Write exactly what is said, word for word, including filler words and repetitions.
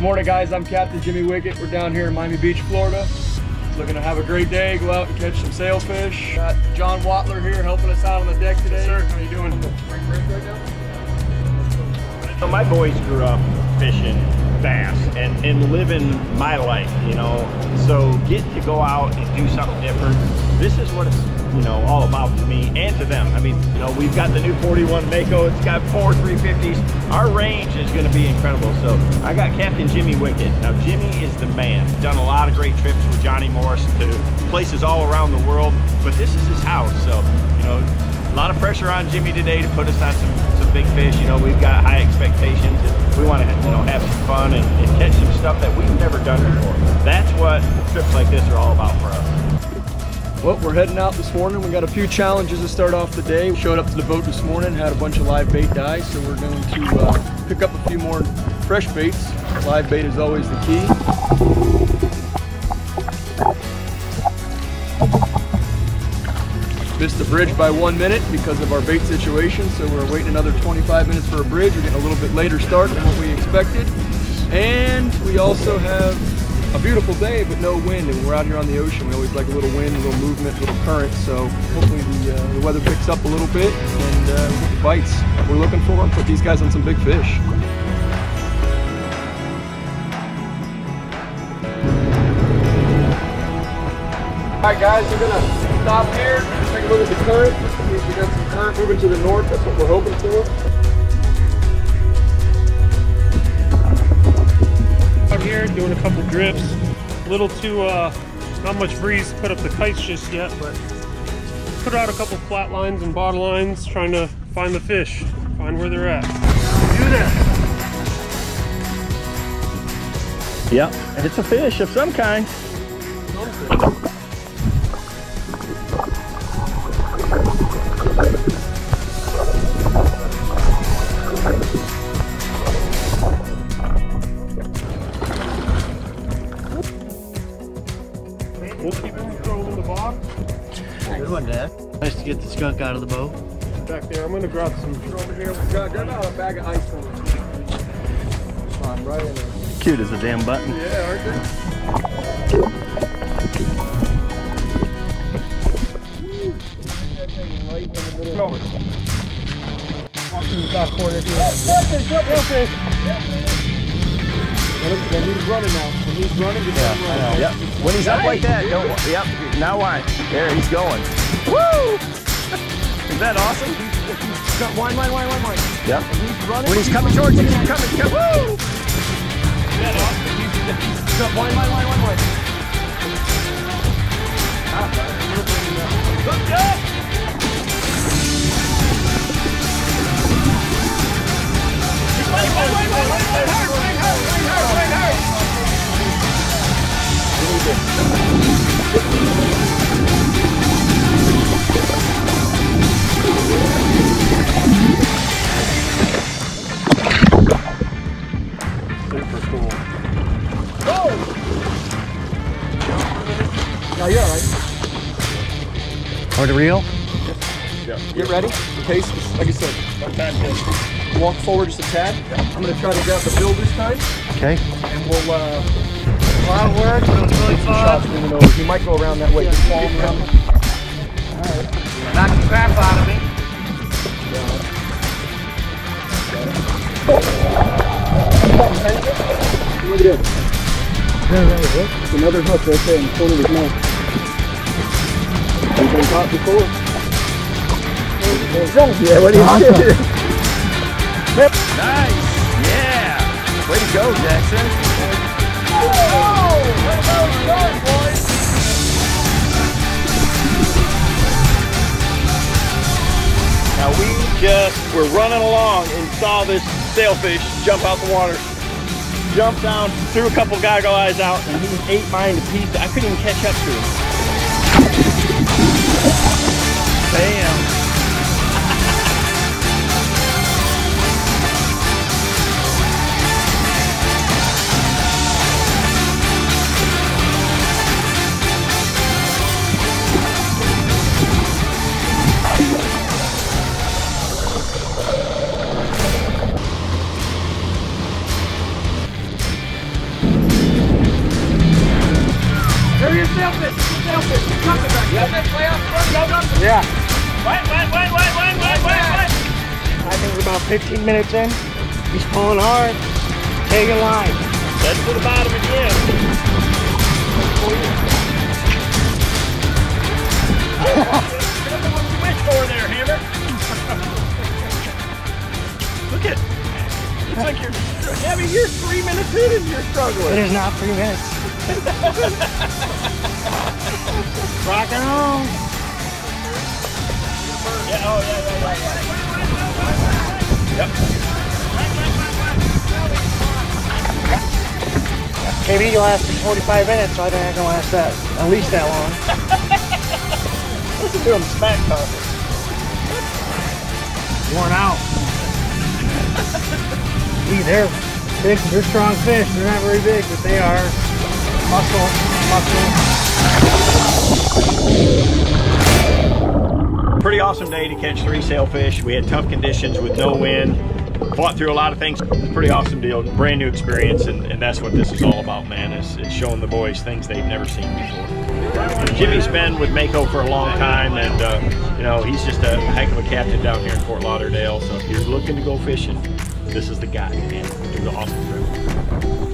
Morning guys, I'm Captain Jimmy Wicket. We're down here in Miami Beach, Florida. Looking to have a great day, go out and catch some sailfish. Got John Watler here helping us out on the deck today. Yes, sir, how are you doing? Break break right now? So my boys grew up fishing bass and, and living my life, you know. So getting to go out and do something different, this is what it's, you know, all about to me and to them. I mean, you know, we've got the new forty-one Mako. It's got four three fifties. Our range is going to be incredible. So I got Captain Jimmy Wicket. Now, Jimmy is the man. Done a lot of great trips with Johnny Morris to places all around the world, but this is his house. So, you know, a lot of pressure on Jimmy today to put us on some, some big fish. You know, we've got high expectations. We want to, you know, have some fun and, and catch some stuff that we've never done before. That's what trips like this are all about for us. Well, we're heading out this morning. We got a few challenges to start off the day. We showed up to the boat this morning, had a bunch of live bait die, so we're going to uh, pick up a few more fresh baits. Live bait is always the key. Missed the bridge by one minute because of our bait situation, so we're waiting another twenty-five minutes for a bridge. We're getting a little bit later start than what we expected. And we also have a beautiful day, but no wind, and we're out here on the ocean. We always like a little wind, a little movement, a little current, so hopefully the, uh, the weather picks up a little bit and uh, we get the bites we're looking for and put these guys on some big fish. Alright guys, we're gonna stop here, take a look at the current. We got some current moving to the north, that's what we're hoping for. Here doing a couple drips, a little too uh not much breeze to put up the kites just yet, but put out a couple flat lines and bottom lines, trying to find the fish, find where they're at. Do that. Yep, it's a fish of some kind. Nice to get the skunk out of the boat. Back there, I'm gonna grab some over here. We got grab out a bag of ice on right in there. Cute as a damn button. Yeah, aren't they? Over. Walk to the back corner. When he's running now, when he's running, just yeah, run. Right. Yep. When he's up like that, don't. Yep. Now why? There, he's going. Woo! Is that awesome? Wine, wine, wine, wine, wine. Yep. When he's coming towards you, keep coming. Come, woo! Is that awesome? Wine, wine, wine, wine, wine. Look good! Wait, wait, wait, wait, wait, wait, hard, wait, hard, wait, hard, wait, hard. Super cool. Whoa! Now you're alright. Hard to reel? Yep. Yep. Get ready. In case, like I said, walk forward just a tad. I'm going to try to grab the bill this time. Okay. And we'll, uh, a lot of work, but it's really fun. You might go around that way. Yeah, knock the crap out of me. Look at it. It's another hook right there in the corner of his mouth. He's been caught before. Yeah, what do you awesome. Do? Nice! Yeah! Way to go, Jackson. Oh, oh, way to go, boys! Now we just were running along and saw this sailfish jump out the water. Jumped down, threw a couple goggle eyes out, and he was eight mine apiece. I couldn't even catch up to him. Bam! Yeah. Wait, wait, wait, wait, wait, wait, wait, wait. I think we're about fifteen minutes in. He's pulling hard. Take a line. Let's to the bottom again. That's what you wish for there, Hammer. Look at it. It's like you're, yeah, I mean, you're three minutes in and you're struggling. It is not three minutes. Rock and roll. Yeah, oh, yeah, yeah, yeah, yeah. Yep. K B, you lasted forty-five minutes, so I think I can last that, at least that long. Listen to him smack talking. Worn out. Gee, they're fish, they're strong fish. They're not very big, but they are muscle, muscle. Pretty awesome day to catch three sailfish. We had tough conditions with no wind. Fought through a lot of things. It was a pretty awesome deal. Brand new experience, and, and that's what this is all about, man. Is, is showing the boys things they've never seen before. Jimmy's been with Mako for a long time, and uh, you know, he's just a heck of a captain down here in Fort Lauderdale. So if you're looking to go fishing, this is the guy, man. Do the awesome trip.